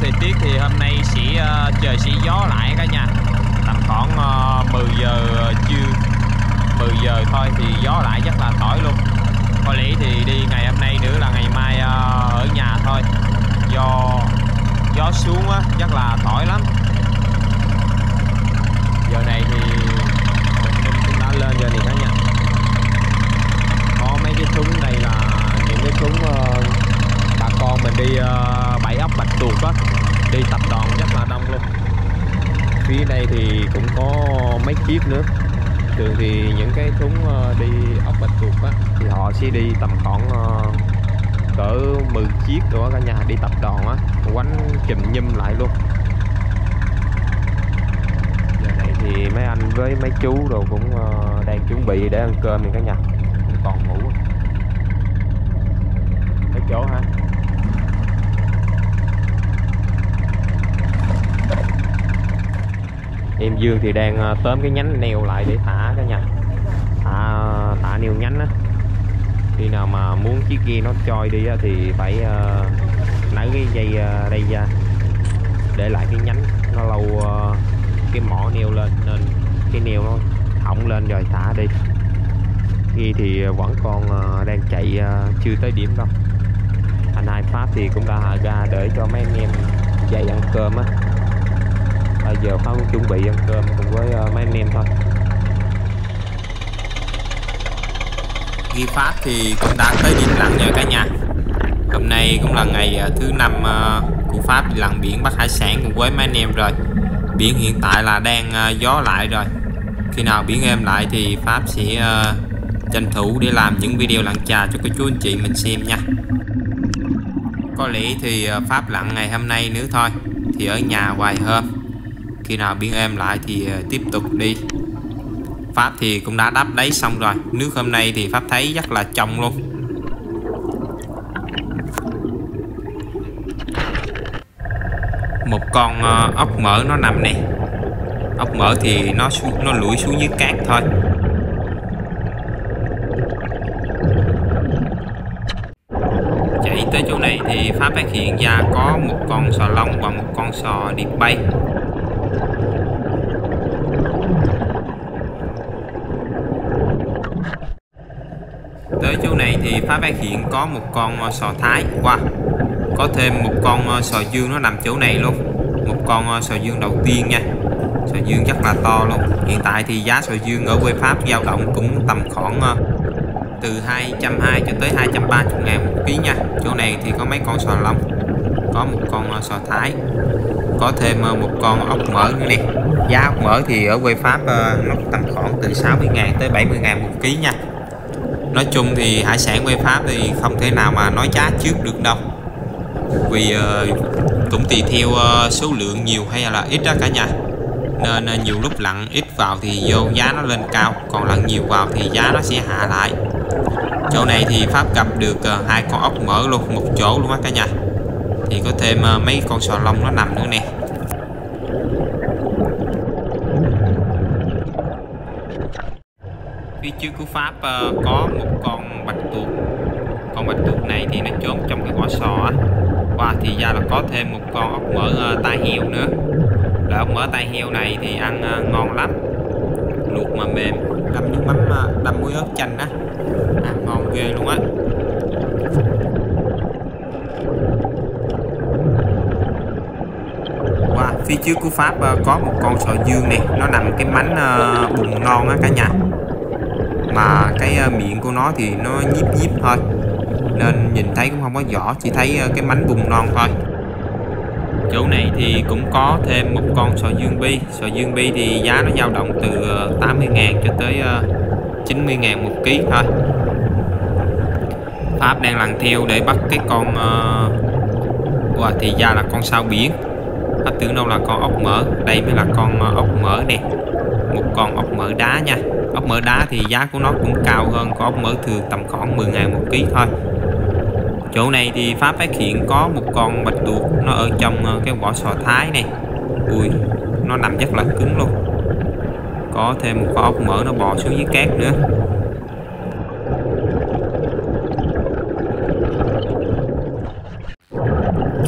thời tiết thì hôm nay sẽ trời sẽ gió lại cả nhà, tầm khoảng 10 giờ trưa 10 giờ thôi thì gió lại rất là tỏi luôn. Có lẽ thì đi ngày hôm nay nữa là ngày mai ở nhà thôi, do gió xuống á rất là tỏi lắm. Giờ này thì mình cũng đã lên giờ này cả nhà. Có mấy cái thúng này là những cái thúng bà con mình đi bãi ốc Bạch Tuộc á, đi tập đoàn rất là đông luôn. Phía đây thì cũng có mấy chiếc nữa. Thường thì những cái thúng đi ốc Bạch Tuộc á thì họ sẽ đi tầm khoảng cỡ 10 chiếc nữa cả nhà, đi tập đoàn á, quánh chùm nhum lại luôn. Giờ này thì mấy anh với mấy chú đồ cũng đang chuẩn bị để ăn cơm này cả nhà, cũng còn ngủ cái chỗ ha. Em Dương thì đang tóm cái nhánh neo lại để thả cả nhà, thả neo nhánh á. Khi nào mà muốn chiếc ghe nó trôi đi thì phải nở cái dây đây ra để lại cái nhánh nó lâu, cái mỏ neo lên nên cái neo nó hỏng lên rồi thả đi. Ghe thì vẫn còn đang chạy, chưa tới điểm đâu. Anh Hai Pháp thì cũng đã hạ ga để cho mấy anh em dậy ăn cơm á. Bây giờ Pháp cũng chuẩn bị ăn cơm cùng với mấy anh em thôi. Ghi Pháp thì cũng đã tới điểm lặn rồi cả nhà. Hôm nay cũng là ngày thứ 5 của Pháp đi lặn biển bắt hải sản cùng với mấy anh em rồi. Biển hiện tại là đang gió lại rồi. Khi nào biển êm lại thì Pháp sẽ tranh thủ để làm những video lặn chà cho cô chú anh chị mình xem nha. Có lẽ thì Pháp lặn ngày hôm nay nữa thôi, thì ở nhà vài hôm. Khi nào biển êm lại thì tiếp tục đi. Pháp thì cũng đã đắp đáy xong rồi. Nước hôm nay thì Pháp thấy rất là trong luôn. Một con ốc mỡ nó nằm nè. Ốc mỡ thì nó lủi xuống dưới cát thôi. Chạy tới chỗ này thì Pháp phát hiện ra có một con sò lông và một con sò điệp bay. Tới chỗ này thì Pháp phát hiện có một con sò Thái qua. Có thêm một con sò dương nó nằm chỗ này luôn. Một con sò dương đầu tiên nha. Sò dương rất là to luôn. Hiện tại thì giá sò dương ở quê Pháp dao động cũng tầm khoảng từ 220 cho tới 230 ngàn một ký nha. Chỗ này thì có mấy con sò lông, có một con sò Thái, có thêm một con ốc mỡ nữa nè. Giá ốc mỡ thì ở quê Pháp nó tầm khoảng từ 60 ngàn tới 70 ngàn một ký nha. Nói chung thì hải sản quê Pháp thì không thể nào mà nói giá trước được đâu, vì cũng tùy theo số lượng nhiều hay là ít đó cả nhà. Nên nhiều lúc lặn ít vào thì vô giá nó lên cao, còn lặn nhiều vào thì giá nó sẽ hạ lại. Chỗ này thì Pháp gặp được hai con ốc mỡ luôn, một chỗ luôn á cả nhà. Thì có thêm mấy con sò lông nó nằm nữa nè. Phía trước của Pháp có một con bạch tuộc. Con bạch tuộc này thì nó trốn trong cái quả sò. Và thì ra là có thêm một con ốc mỡ tai heo nữa. Loại ốc mỡ tai heo này thì ăn ngon lắm, luộc mà mềm, đâm nước mắm, đâm muối ớt chanh á, ăn ngon ghê luôn á. Và phía trước của Pháp có một con sò dương này, nó nằm cái mánh bùn non á cả nhà. Mà cái miệng của nó thì nó nhíp nhíp thôi, nên nhìn thấy cũng không có vỏ, chỉ thấy cái mánh bùn non thôi. Chỗ này thì cũng có thêm một con sò dương bi. Sò dương bi thì giá nó dao động từ 80.000 cho tới 90.000 một ký thôi. Pháp đang lần theo để bắt cái con thì ra là con sao biển. Pháp tưởng đâu là con ốc mỡ, đây mới là con ốc mỡ nè. Một con ốc mỡ đá nha. Ốc mỡ đá thì giá của nó cũng cao hơn con ốc mỡ thường, tầm khoảng 10.000 một ký thôi. Chỗ này thì Pháp phát hiện có một con bạch tuộc, nó ở trong cái vỏ sò Thái này. Ui, nó nằm rất là cứng luôn. Có thêm một con ốc mỡ nó bò xuống dưới cát nữa.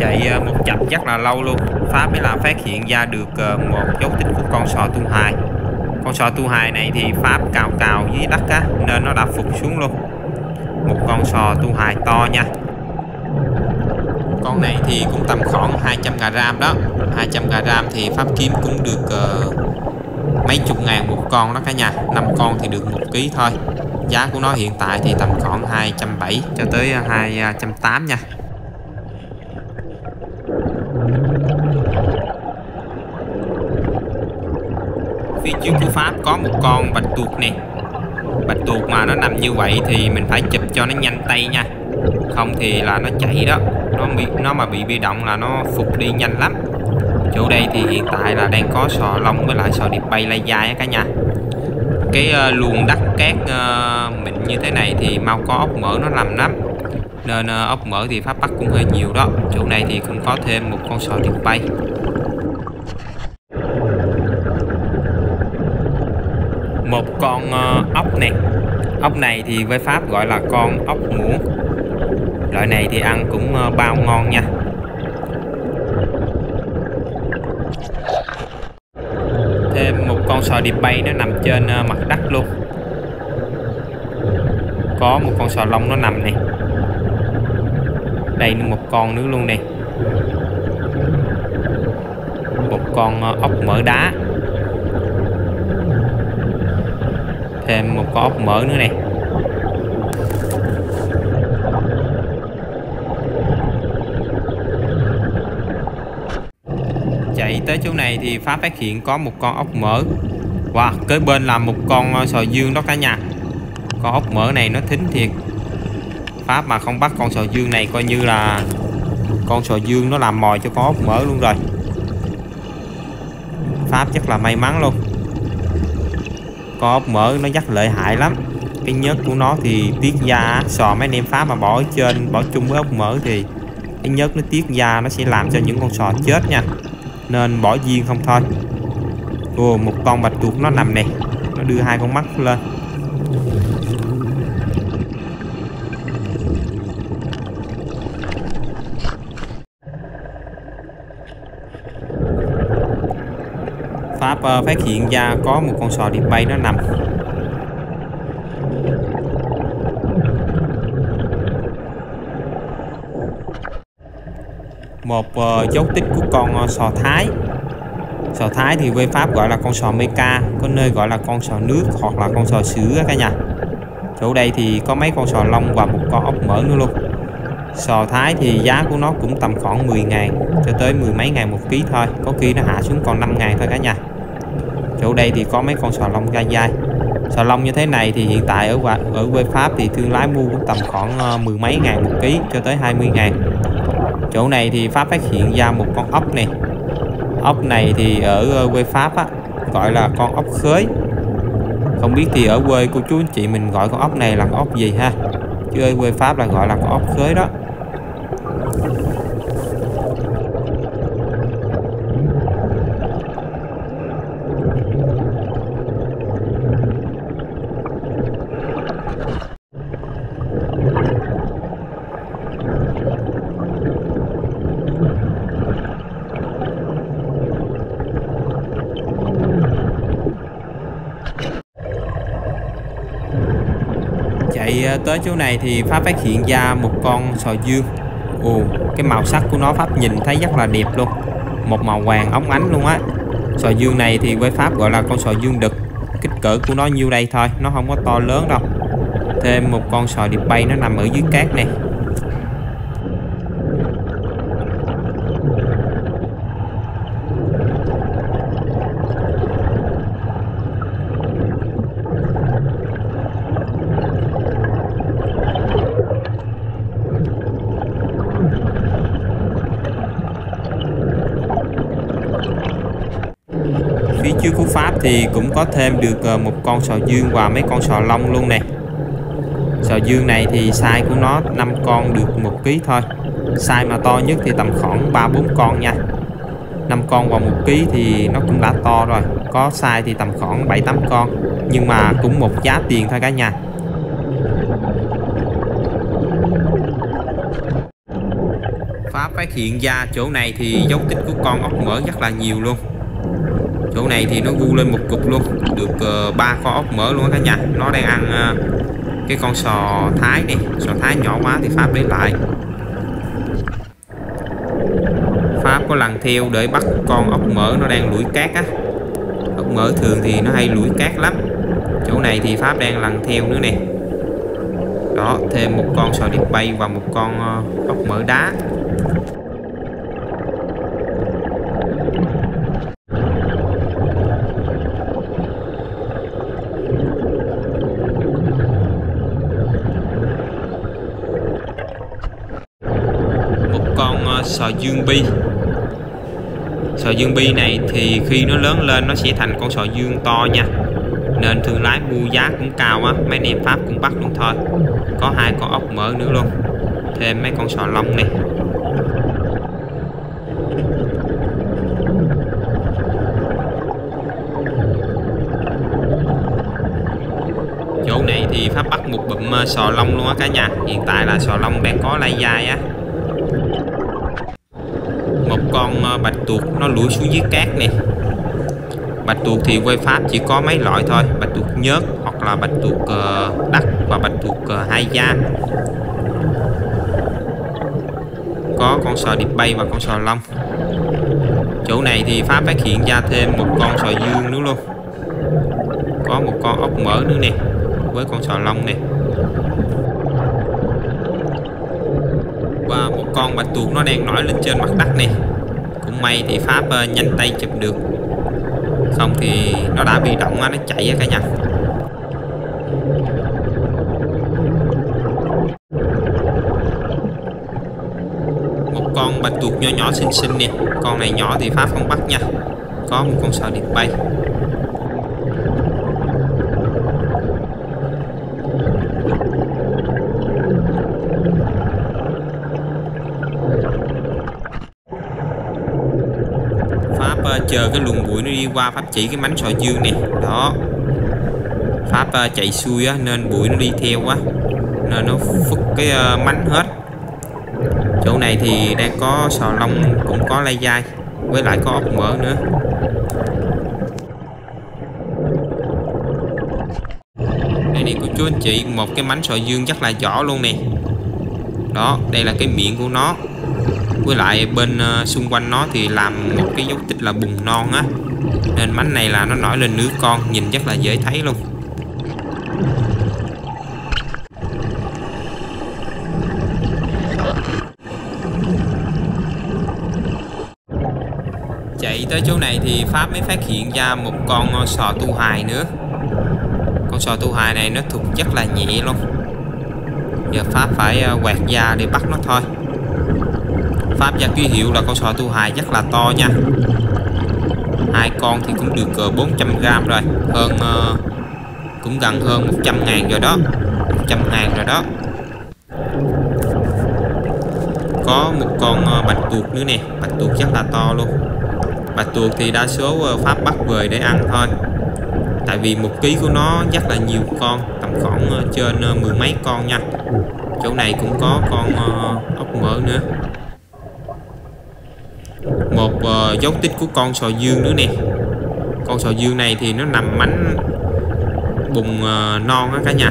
chạy một chập chắc là lâu luôn Pháp mới là phát hiện ra được một dấu tích của con sò tu hài. Con sò tu hài này thì Pháp cào cào dưới đất á, nên nó đã phục xuống luôn. Một con sò tu hài to nha. Con này thì cũng tầm khoảng 200 gà ram đó. 200 gà ram thì Pháp kiếm cũng được mấy chục ngàn một con đó cả nhà. 5 con thì được 1 kg thôi. Giá của nó hiện tại thì tầm khoảng 270 cho tới 280 nha. Phía trước của Pháp có một con bạch tuộc nè. Bạch tuộc mà nó nằm như vậy thì mình phải chụp cho nó nhanh tay nha, không thì là nó chạy đó. Nó mà bị động là nó phục đi nhanh lắm. Chỗ đây thì hiện tại là đang có sò lông với lại sò điệp bay lai dài á cả nhà. Cái luồng đất cát mịn như thế này thì mau có ốc mỡ nó nằm lắm, nên ốc mỡ thì Pháp bắt cũng hơi nhiều đó. Chỗ này thì cũng có thêm một con sò điệp bay. Một con ốc này. Ốc này thì với Pháp gọi là con ốc muỗng. Loại này thì ăn cũng bao ngon nha. Thêm một con sò điệp bay nó nằm trên mặt đất luôn. Có một con sò lông nó nằm này. Đây một con nữa luôn nè. Một con ốc mỡ đá. Thêm một con ốc mỡ nữa nè. Chạy tới chỗ này thì Pháp phát hiện có một con ốc mỡ. Wow, kế bên là một con sò dương đó cả nhà. Con ốc mỡ này nó thính thiệt. Pháp mà không bắt con sò dương này coi như là con sò dương nó làm mồi cho con ốc mỡ luôn rồi. Pháp chắc là may mắn luôn. Con ốc mỡ nó rất lợi hại lắm. Cái nhớt của nó thì tiết da. Sò mấy anh em Pháp mà bỏ ở trên, bỏ chung với ốc mỡ thì cái nhớt nó tiết da, nó sẽ làm cho những con sò chết nha, nên bỏ riêng không thôi. Ồ, một con bạch tuộc nó nằm nè. Nó đưa hai con mắt lên. Pháp phát hiện ra có một con sò điệp bay nó nằm. Một dấu tích của con sò thái. Sò thái thì với Pháp gọi là con sò meca, có nơi gọi là con sò nước hoặc là con sò sữa cả nhà. Chỗ đây thì có mấy con sò lông và một con ốc mỡ nữa luôn. Sò thái thì giá của nó cũng tầm khoảng 10.000 cho tới mười mấy ngàn 1 kg thôi, có khi nó hạ xuống còn 5.000 thôi cả nhà. Chỗ đây thì có mấy con sò lông gai gai. Sò lông như thế này thì hiện tại ở quê Pháp thì thương lái mua cũng tầm khoảng mười mấy ngàn 1 kg cho tới 20.000. Chỗ này thì Pháp phát hiện ra một con ốc này. Ốc này thì ở quê Pháp á, gọi là con ốc khới. Không biết thì ở quê của chú anh chị mình gọi con ốc này là con ốc gì ha. Chứ ở quê Pháp là gọi là con ốc khới đó. Tới chỗ này thì Pháp phát hiện ra một con sò dương. Ồ, cái màu sắc của nó Pháp nhìn thấy rất là đẹp luôn. Một màu vàng óng ánh luôn á. Sò dương này thì với Pháp gọi là con sò dương đực. Kích cỡ của nó nhiêu đây thôi, nó không có to lớn đâu. Thêm một con sò điệp bay nó nằm ở dưới cát này. Phía của Pháp thì cũng có thêm được một con sò dương và mấy con sò lông luôn nè. Sò dương này thì size của nó 5 con được 1 kg thôi. Size mà to nhất thì tầm khoảng 3-4 con nha. 5 con và 1 kg thì nó cũng đã to rồi. Có size thì tầm khoảng 7-8 con. Nhưng mà cũng một giá tiền thôi cả nhà. đã phát hiện ra chỗ này thì dấu tích của con ốc mỡ rất là nhiều luôn. Chỗ này thì nó gu lên một cục luôn, được 3 con ốc mỡ luôn cả nhà. Nó đang ăn cái con sò thái đi, sò thái nhỏ quá thì Pháp để lại. Pháp có lần theo để bắt con ốc mỡ nó đang lủi cát á. Ốc mỡ thường thì nó hay lủi cát lắm. Chỗ này thì Pháp đang lần theo nữa nè. Đó, thêm một con sò điệp bay và một con ốc mỡ đá. Sò dương bi. Sò dương bi này thì khi nó lớn lên nó sẽ thành con sò dương to nha, nên thương lái mua giá cũng cao á, mấy anh em Pháp cũng bắt luôn thôi. Có 2 con ốc mỡ nữa luôn, thêm mấy con sò lông này. Chỗ này thì Pháp bắt một bụm sò lông luôn á cả nhà. Hiện tại là sò lông đang có lai dai á. Con bạch tuộc nó lủi xuống dưới cát nè. Bạch tuộc thì quê Pháp chỉ có mấy loại thôi, bạch tuộc nhớt hoặc là bạch tuộc đất và bạch tuộc hai da. Có con sò điệp bay và con sò lông. Chỗ này thì Pháp phát hiện ra thêm một con sò dương nữa luôn. Có một con ốc mỡ nữa nè với con sò lông nè. Và một con bạch tuộc nó đang nổi lên trên mặt đất nè. Cũng may thì Pháp nhanh tay chụp được, không thì nó đã bị động, nó chạy á cả nhà. Một con bạch tuộc nhỏ nhỏ xinh xinh nè, con này nhỏ thì Pháp không bắt nha. Có một con sò điệp bay. Chờ cái luồng bụi nó đi qua, Pháp chỉ cái mánh sò dương nè. Đó, Pháp chạy xuôi á, nên bụi nó đi theo quá nên nó phức cái mánh hết. Chỗ này thì đang có sò lông, cũng có lai dai với lại có ốc mỡ nữa. Đây này cô chú anh chị, một cái mánh sò dương chắc là giỏ luôn nè. Đó, đây là cái miệng của nó. Với lại bên xung quanh nó thì làm một cái dấu tích là bùn non á, nên mánh này là nó nổi lên nửa con, nhìn rất là dễ thấy luôn. Chạy tới chỗ này thì Pháp mới phát hiện ra một con sò tu hài nữa. Con sò tu hài này nó thuộc rất là nhẹ luôn. Giờ Pháp phải quạt da để bắt nó thôi. Pháp ra ký hiệu là con sò tu hài rất là to nha. 2 con thì cũng được 400g rồi, hơn cũng gần hơn 100.000 rồi đó, 100.000 rồi đó. Có một con bạch tuộc nữa nè, bạch tuộc rất là to luôn. Bạch tuộc thì đa số Pháp bắt về để ăn thôi, tại vì 1kg của nó rất là nhiều con, tầm khoảng trên mười mấy con nha. Chỗ này cũng có con ốc mỡ nữa. Một dấu tích của con sò dương nữa nè. Con sò dương này thì nó nằm mánh bùn non á cả nhà.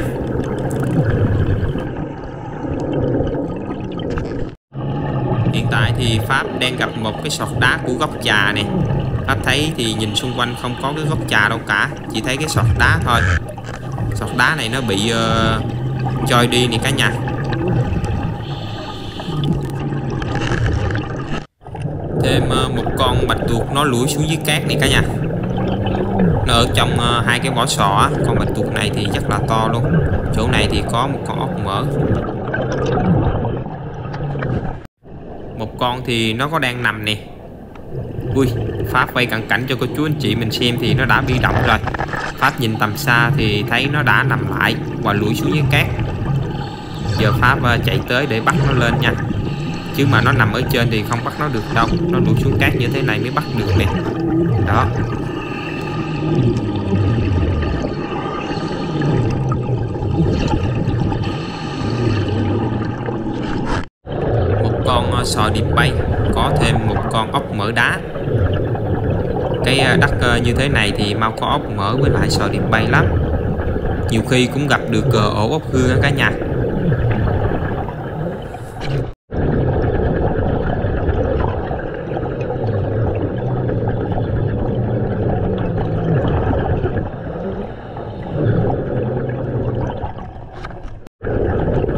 Hiện tại thì Pháp đang gặp một cái sọt đá của gốc trà nè. Pháp thấy thì nhìn xung quanh không có cái gốc trà đâu cả, chỉ thấy cái sọt đá thôi. Sọt đá này nó bị trôi đi nè cả nhà. Thêm một con bạch tuộc nó lủi xuống dưới cát này cả nhà. Nó ở trong 2 cái vỏ sọ. Con bạch tuộc này thì rất là to luôn. Chỗ này thì có một con ốc mỡ. Một con thì nó có đang nằm nè. Ui, Pháp quay cận cảnh cho cô chú anh chị mình xem thì nó đã bị động rồi. Pháp nhìn tầm xa thì thấy nó đã nằm lại và lủi xuống dưới cát. Giờ Pháp chạy tới để bắt nó lên nha, chứ mà nó nằm ở trên thì không bắt nó được đâu. Nó lủi xuống cát như thế này mới bắt được nè. Đó, một con sò điệp bay, có thêm một con ốc mỡ đá. Cái đắc như thế này thì mau có ốc mỡ với lại sò điệp bay lắm. Nhiều khi cũng gặp được ổ ốc hương cả nhà.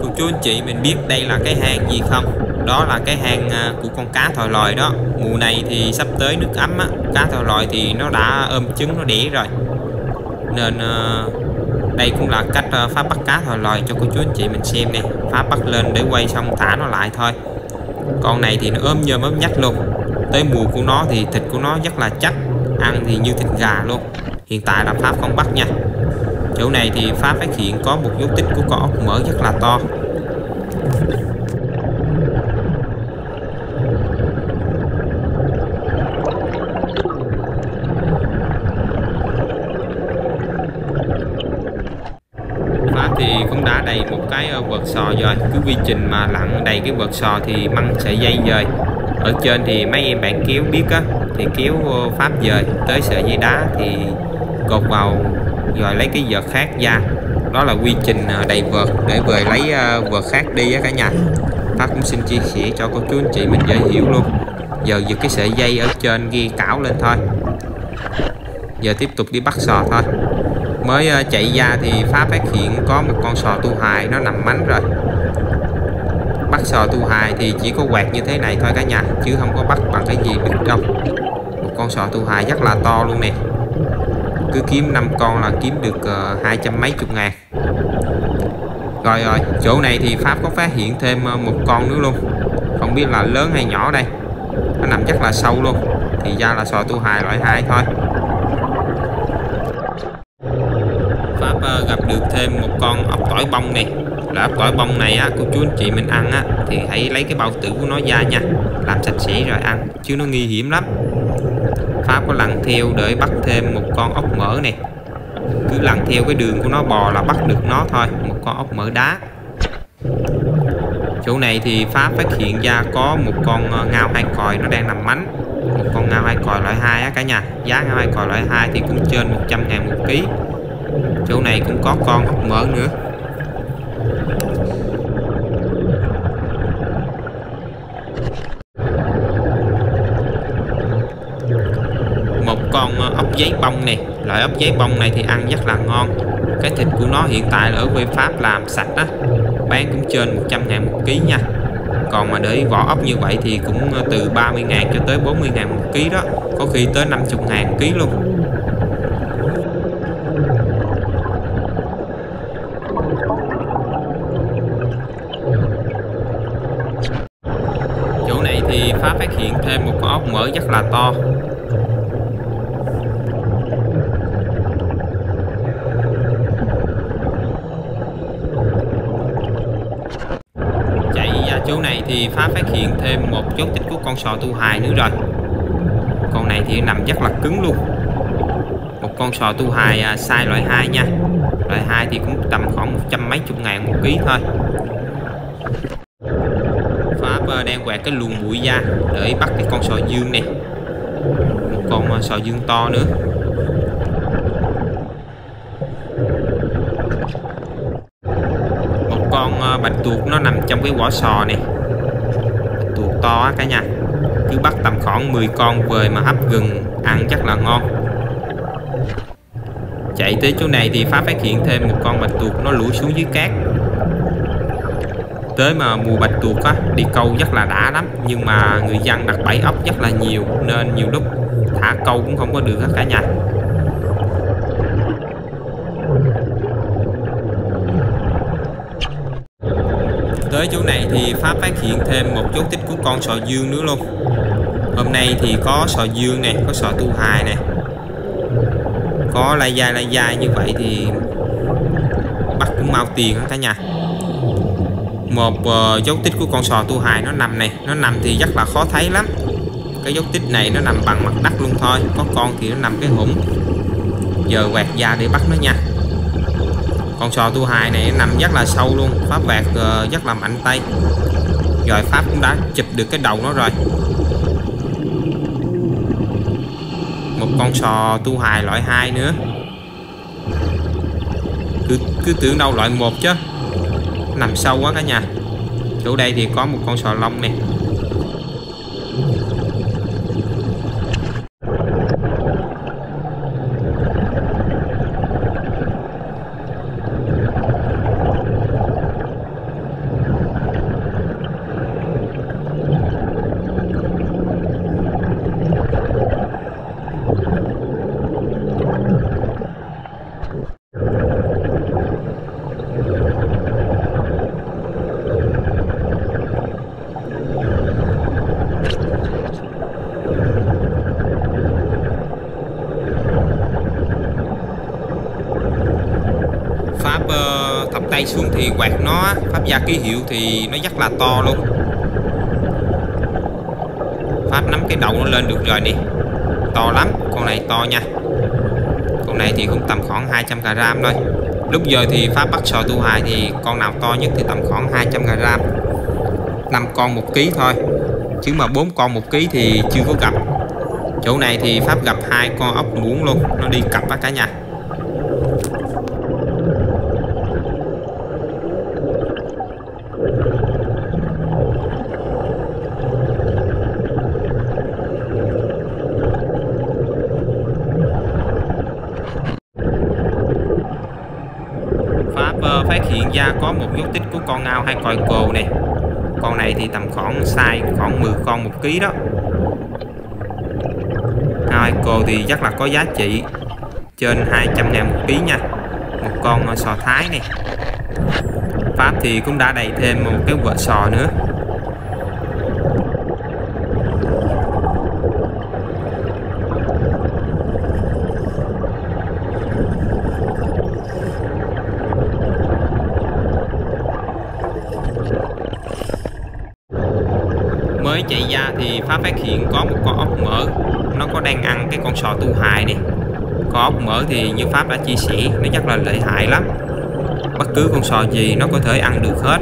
Cô chú anh chị mình biết đây là cái hang gì không? Đó là cái hang của con cá thòi lòi đó. Mùa này thì sắp tới nước ấm á, cá thòi lòi thì nó đã ôm trứng nó đẻ rồi. Nên đây cũng là cách pháp bắt cá thòi lòi cho cô chú anh chị mình xem nè. Pháp bắt lên để quay xong thả nó lại thôi. Con này thì nó ốm nhách luôn. Tới mùa của nó thì thịt của nó rất là chắc, ăn thì như thịt gà luôn. Hiện tại là Pháp không bắt nha. Chỗ này thì Pháp phát hiện có một dấu tích của con ốc mỡ rất là to. Thì cũng đã đầy một cái vợt sò rồi. Cứ quy trình mà lặn đầy cái vợt sò thì măng sợi dây dời. Ở trên thì mấy em bạn kéo biết á, thì kéo Pháp dời tới sợi dây đá thì cột vào rồi lấy cái vợt khác ra. Đó là quy trình đầy vợt để về lấy vợt khác đi á cả nhà. Pháp cũng xin chia sẻ cho cô chú anh chị mình dễ hiểu luôn. Giờ giật cái sợi dây ở trên ghi cảo lên thôi. Giờ tiếp tục đi bắt sò thôi. Mới chạy ra thì Pháp phát hiện có một con sò tu hài nó nằm mánh rồi. Bắt sò tu hài thì chỉ có quạt như thế này thôi cả nhà, chứ không có bắt bằng cái gì bịch đâu. Một con sò tu hài rất là to luôn nè. Cứ kiếm 5 con là kiếm được 200 mấy chục ngàn. Rồi, chỗ này thì Pháp có phát hiện thêm một con nữa luôn. Không biết là lớn hay nhỏ đây. Nó nằm rất là sâu luôn. Thì ra là sò tu hài loại 2 thôi. Gặp được thêm một con ốc tỏi bông này. Là ốc tỏi bông này á, cô chú anh chị mình ăn á thì hãy lấy cái bao tử của nó ra nha, làm sạch sẽ rồi ăn chứ nó nguy hiểm lắm. Pháp có lần theo để bắt thêm một con ốc mỡ này. Cứ lần theo cái đường của nó bò là bắt được nó thôi. Một con ốc mỡ đá. Chỗ này thì Pháp phát hiện ra có một con ngao hai còi nó đang nằm mánh. Một con ngao hai còi loại 2 á cả nhà. Giá ngao hai còi loại 2 thì cũng trên 100 ngàn một ký. Chỗ này cũng có con ốc mỡ nữa. Một con ốc giấy bông này. Loại ốc giấy bông này thì ăn rất là ngon. Cái thịt của nó hiện tại là ở quê Pháp làm sạch đó. Bán cũng trên 100 ngàn một ký nha. Còn mà để vỏ ốc như vậy thì cũng từ 30 ngàn cho tới 40 ngàn một ký đó. Có khi tới 50 ngàn một ký luôn. Thì Pháp phát hiện thêm một con ốc mỡ rất là to. Chạy ra chỗ này thì Pháp phát hiện thêm một dấu tích của con sò tu hài nữa rồi. Con này thì nằm rất là cứng luôn. Một con sò tu hài size loại 2 nha. Loại 2 thì cũng tầm khoảng 100 mấy chục ngàn một ký thôi. Đang quẹt cái luồng bụi ra để bắt cái con sò dương nè. Một con sò dương to nữa. Một con bạch tuộc nó nằm trong cái vỏ sò nè. Bạch tuộc to á cả nhà. Cứ bắt tầm khoảng 10 con về mà hấp gừng ăn chắc là ngon. Chạy tới chỗ này thì Pháp phát hiện thêm một con bạch tuộc nó lủi xuống dưới cát. Tới mà mùa bạch tuộc á, đi câu rất là đã lắm. Nhưng mà người dân đặt bẫy ốc rất là nhiều, nên nhiều lúc thả câu cũng không có được hết cả nhà. Tới chỗ này thì Pháp phát hiện thêm một dấu tích của con sò dương nữa luôn. Hôm nay thì có sò dương nè, có sò tu hài nè. Có lai dai như vậy thì bắt cũng mau tiền hết cả nhà. Một dấu tích của con sò tu hài nó nằm này. Nó nằm thì rất là khó thấy lắm. Cái dấu tích này nó nằm bằng mặt đất luôn thôi. Có con thì nó nằm cái hũng. Giờ quẹt ra để bắt nó nha. Con sò tu hài này nằm rất là sâu luôn. Pháp quẹt rất là mạnh tay. Rồi Pháp cũng đã chụp được cái đầu nó rồi. Một con sò tu hài loại 2 nữa. Cứ tưởng đâu loại 1 chứ. Nằm sâu quá cả nhà. Chỗ đây thì có một con sò lông nè. Tay xuống thì quạt nó, Pháp ra ký hiệu thì nó rất là to luôn. Pháp nắm cái đầu nó lên được rồi nè. To lắm, con này to nha. Con này thì cũng tầm khoảng 200 g thôi. Lúc giờ thì Pháp bắt sò tu hài thì con nào to nhất thì tầm khoảng 200 g. 5 con 1 kg thôi. Chứ mà 4 con 1 kg thì chưa có gặp. Chỗ này thì Pháp gặp 2 con ốc muỗng luôn, nó đi cặp á cả nhà. Ra có một dấu tích của con ngao hay còi cồ này. Con này thì tầm khoảng size khoảng 10 con 1 kg đó. Ngao hay cồ thì rất là có giá trị, trên 200 g 1 kg nha. Một con sò Thái này. Pháp thì cũng đã đầy thêm một cái vợ sò nữa. Mới chạy ra thì Pháp phát hiện có một con ốc mỡ, nó có đang ăn cái con sò tu hài này. Con ốc mỡ thì như Pháp đã chia sẻ, nó rất là lợi hại lắm. Bất cứ con sò gì nó có thể ăn được hết,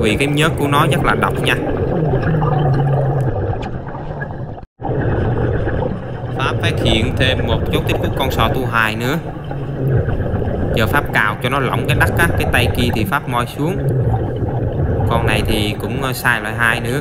vì cái nhớt của nó rất là độc nha. Pháp phát hiện thêm một dấu tích của con sò tu hài nữa. Giờ Pháp cào cho nó lỏng cái đất á, cái tay kia thì Pháp moi xuống. Con này thì cũng size loại 2 nữa.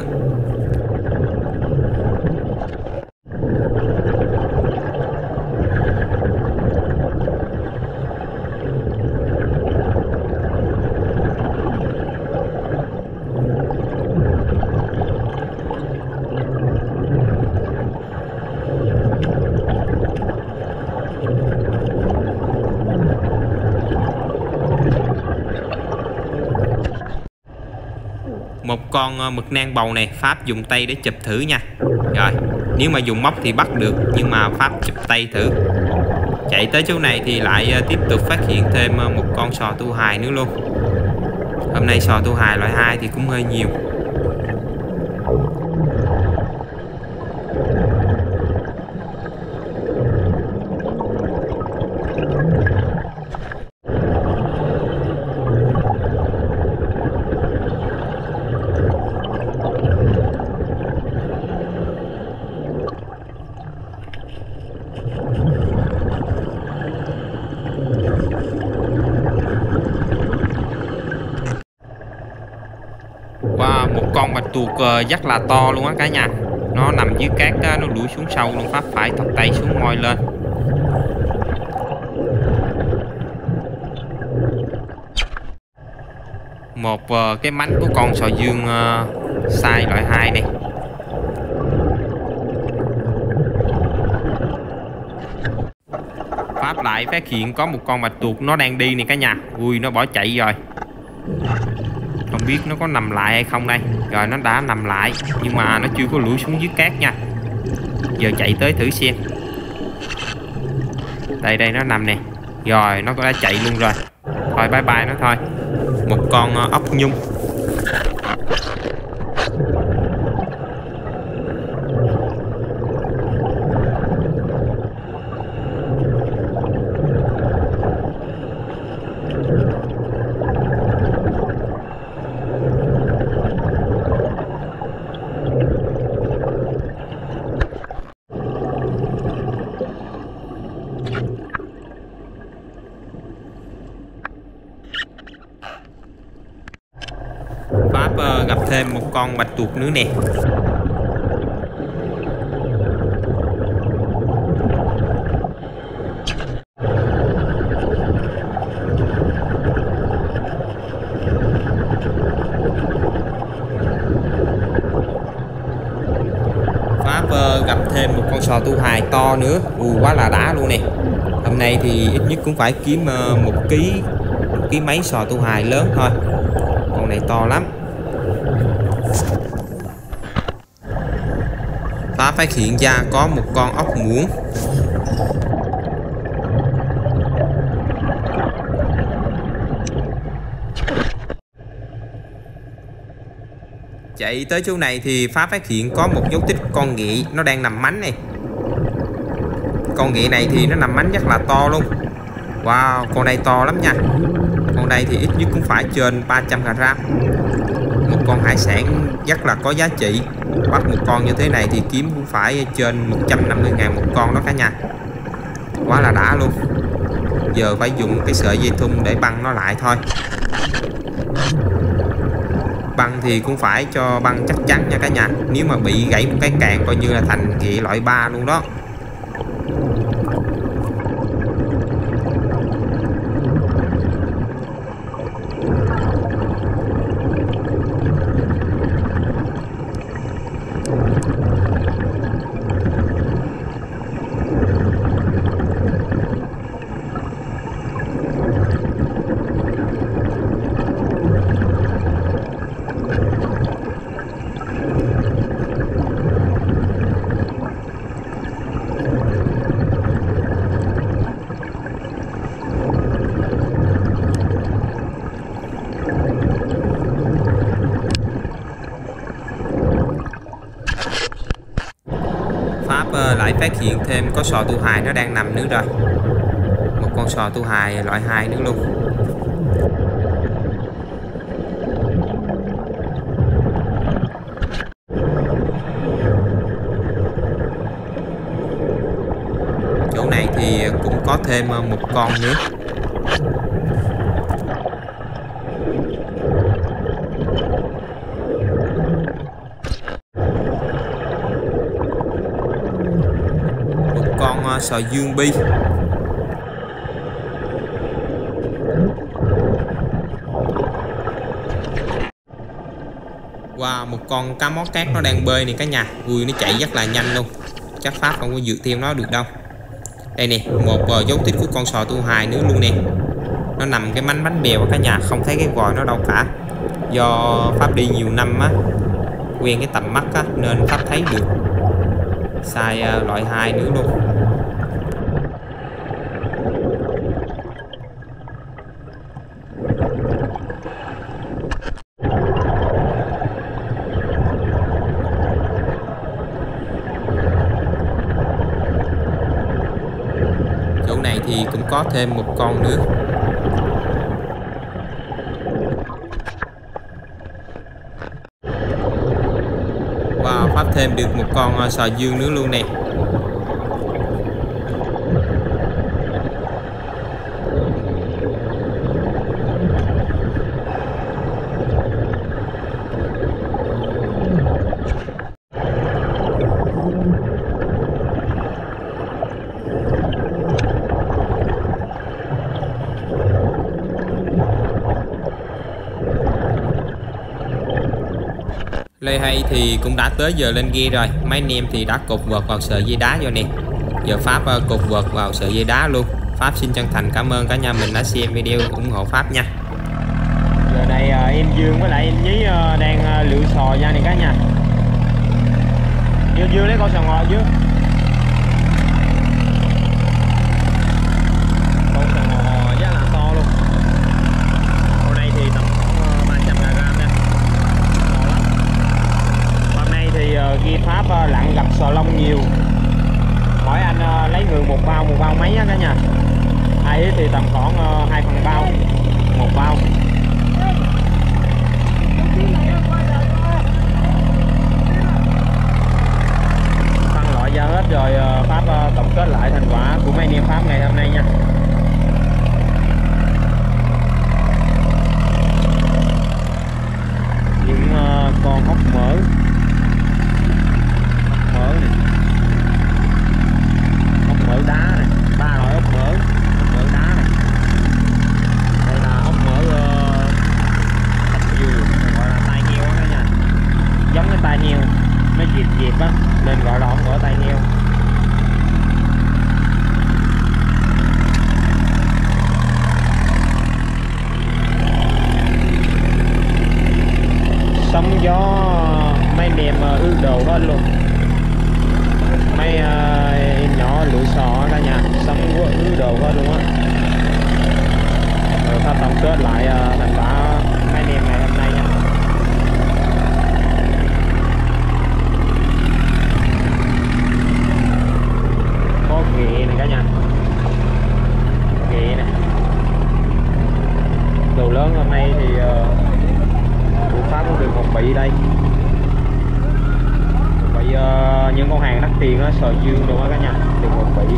Một con mực nang bầu này Pháp dùng tay để chụp thử nha. Rồi nếu mà dùng móc thì bắt được, nhưng mà Pháp chụp tay thử. Chạy tới chỗ này thì lại tiếp tục phát hiện thêm một con sò tu hài nữa luôn. Hôm nay sò tu hài loại 2 thì cũng hơi nhiều. Con bạch tuộc rất là to luôn á cả nhà. Nó nằm dưới cát, nó lủi xuống sâu luôn, Pháp phải thọc tay xuống moi lên. Một cái mánh của con sò dương size loại 2 này. Pháp lại phát hiện có một con bạch tuộc nó đang đi này cả nhà. Ui, nó bỏ chạy rồi. Không biết nó có nằm lại hay không đây. Rồi nó đã nằm lại, nhưng mà nó chưa có lủi xuống dưới cát nha. Giờ chạy tới thử xem. Đây đây, nó nằm nè. Rồi nó đã chạy luôn rồi. Thôi bye bye nó thôi. Một con ốc nhung. gặp thêm một con bạch tuộc nữa nè. Gặp thêm một con sò tu hài to nữa, quá là đã luôn nè. Hôm nay thì ít nhất cũng phải kiếm một ký mấy sò tu hài lớn thôi, con này to lắm. Phá phát hiện ra có một con ốc muống. Chạy tới chỗ này thì Pháp phát hiện có một dấu tích con ghẹ, nó đang nằm mánh này. Con ghẹ này thì nó nằm mánh rất là to luôn. Wow, con này to lắm nha. Con này thì ít nhất cũng phải trên 300 gram. Một con hải sản rất là có giá trị. Bắt một con như thế này thì kiếm cũng phải trên 150 ngàn một con đó cả nhà. Quá là đã luôn. Giờ phải dùng cái sợi dây thun để băng nó lại thôi. Băng thì cũng phải cho băng chắc chắn nha cả nhà. Nếu mà bị gãy một cái càng coi như là thành ghẹ loại 3 luôn đó. Lại phát hiện thêm có sò tu hài nó đang nằm nữa rồi. Một con sò tu hài loại 2 nữa luôn. Chỗ này thì cũng có thêm một con nữa. Sò dương bi. Wow, một con cá mó cát nó đang bơi này cả nhà. Ui, nó chạy rất là nhanh luôn. Chắc Pháp không có dựa theo nó được đâu. Đây nè, một dấu tích của con sò tu hài nữa luôn nè. Nó nằm cái mánh bánh bèo cả nhà, không thấy cái vòi nó đâu cả. Do Pháp đi nhiều năm á, quen cái tầm mắt á, nên Pháp thấy được. Sai loại 2 nữa luôn. Thì cũng có thêm một con nữa. Wow, Pháp thêm được một con sò dương nữa luôn nè. Lê Hay thì cũng đã tới giờ lên ghe rồi. Mấy anh em thì đã cột vợt vào sợi dây đá rồi nè. Giờ Pháp cột vợt vào sợi dây đá luôn. Pháp xin chân thành cảm ơn cả nhà mình đã xem video ủng hộ Pháp nha. Giờ đây em Dương với lại em Nhí đang lựa sò ra này cả nhà. Dương lấy con sò ngọt chứ. Pháp lặn gặp sò lông nhiều. Mỗi anh lấy người một bao mấy á cả nhà. Ai thì tầm khoảng 2 phần bao, một bao. Phân loại ra hết rồi Pháp tổng kết lại thành quả của mấy anh em Pháp ngày hôm nay nha. Những dịp dịp á, nên gọi là không gõ tay nghêu. Sóng gió mấy niềm ưu đồ hết luôn, mấy em nhỏ lụi sọ cả nhà, sóng ưu đồ hết luôn á. Rồi ta tổng kết lại thành quả mấy niềm ngày hôm nay nha. Có ghẹ này cả nhà, ghẹ này đồ lớn hôm nay thì Pháp cũng được một bị đây. Bị những con hàng đắt tiền á, sò dương đồ á cả nhà, được một bị.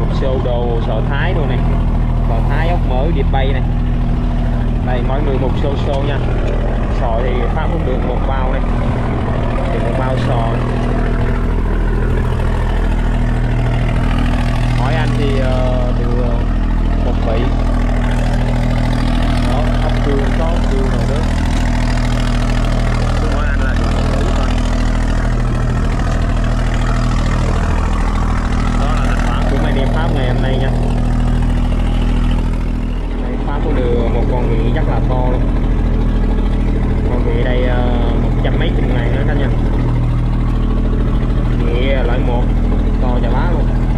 Một xô đồ sò Thái đồ này, sò Thái ốc mỡ điệp bay này. Đây mọi người một xô xô nha. Sò thì Pháp cũng được một bao này, được một bao sò. Hỏi anh thì được một bị. Đó, ốc tương có tương nào đó. Ngày hôm nay nha, Pháp có được một con nghỉ rất là to luôn, con nghỉ đây 100 mấy chục ngàn nữa cả nhà, nghỉ loại 1 to chà bá luôn.